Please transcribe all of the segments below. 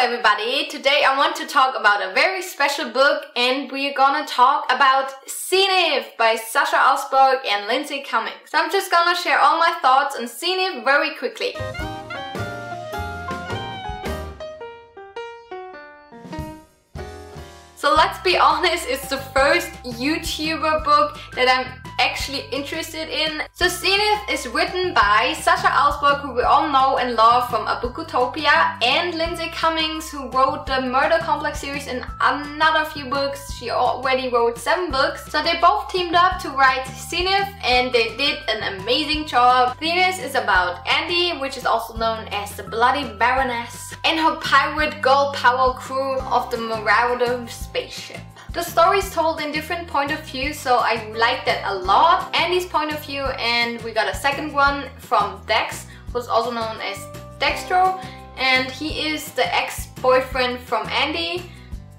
everybody, today I want to talk about a very special book, and we're gonna talk about Zenith by Sasha Alsberg and Lindsay Cummings. So I'm just gonna share all my thoughts on Zenith very quickly. So let's be honest, it's the first YouTuber book that I'm actually interested in. So Zenith is written by Sasha Alsberg, who we all know and love from A Book Utopia, and Lindsay Cummings, who wrote the Murder Complex series and another few books. She already wrote 7 books. So they both teamed up to write Zenith, and they did an amazing job. Zenith is about Andy, which is also known as the Bloody Baroness, and her pirate girl power crew of the Marauder spaceship. The story is told in different point of view, so I like that a lot. Andy's point of view, and we got a second one from Dex, who's also known as Dextro, and he is the ex-boyfriend from Andy.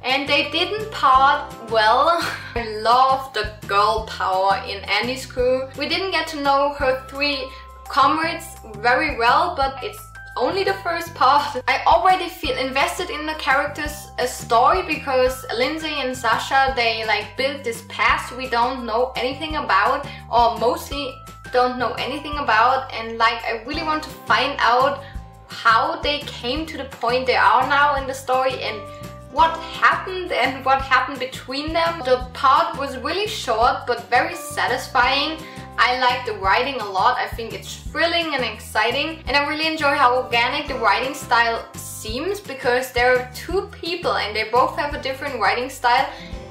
And they didn't part well. I love the girl power in Andy's crew. We didn't get to know her 3 comrades very well, but it's only the first part. I already feel invested in the characters' story because Lindsay and Sasha, they like built this past we don't know anything about, or mostly don't know anything about, and like I really want to find out how they came to the point they are now in the story and what happened between them. The part was really short but very satisfying. I like the writing a lot. I think it's thrilling and exciting, and I really enjoy how organic the writing style seems, because there are 2 people and they both have a different writing style,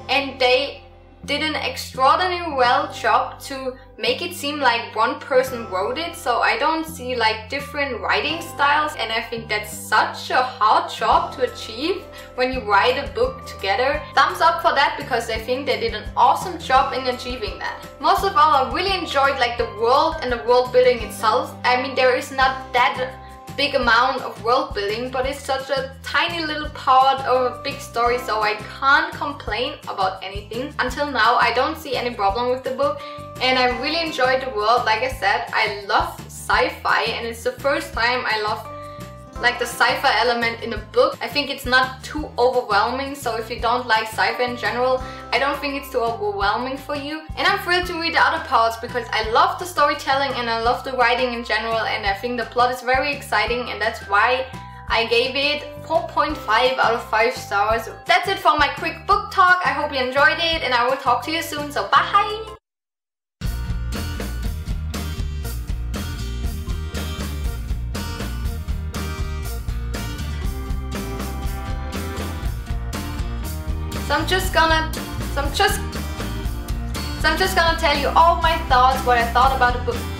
and they did an extraordinarily well job to make it seem like one person wrote it. So I don't see like different writing styles, and I think that's such a hard job to achieve when you write a book together. Thumbs up for that, because I think they did an awesome job in achieving that. Most of all, I really enjoyed like the world and the world building itself. I mean, there is not that big amount of world building, but it's such a tiny little part of a big story, so I can't complain about anything. Until now, I don't see any problem with the book, and I really enjoyed the world. Like I said, I love sci-fi, and it's the first time I love like the sci-fi element in a book. I think it's not too overwhelming, so if you don't like sci-fi in general, I don't think it's too overwhelming for you. And I'm thrilled to read the other parts because I love the storytelling and I love the writing in general, and I think the plot is very exciting, and that's why I gave it 4.5 out of 5 stars. That's it for my quick book talk. I hope you enjoyed it, and I will talk to you soon, so bye! So I'm just gonna tell you all my thoughts, what I thought about the book.